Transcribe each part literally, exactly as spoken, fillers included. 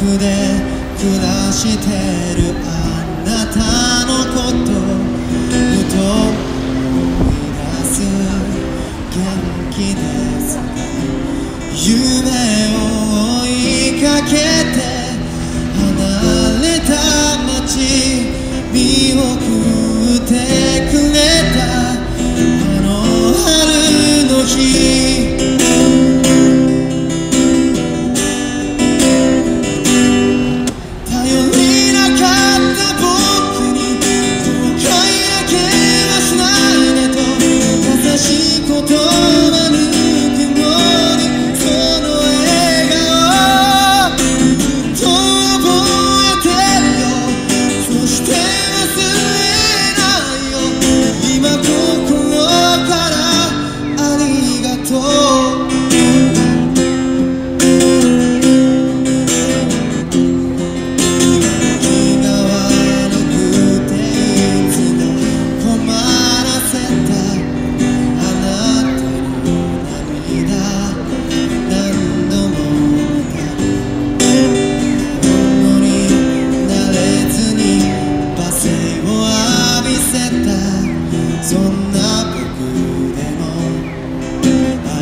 プで暮らしてるあなたのことふと思い出す元気です夢を追いかけて離れた街見送ってくれたあの春の日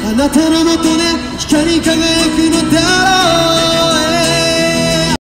あなたのもとで光り輝くのだろう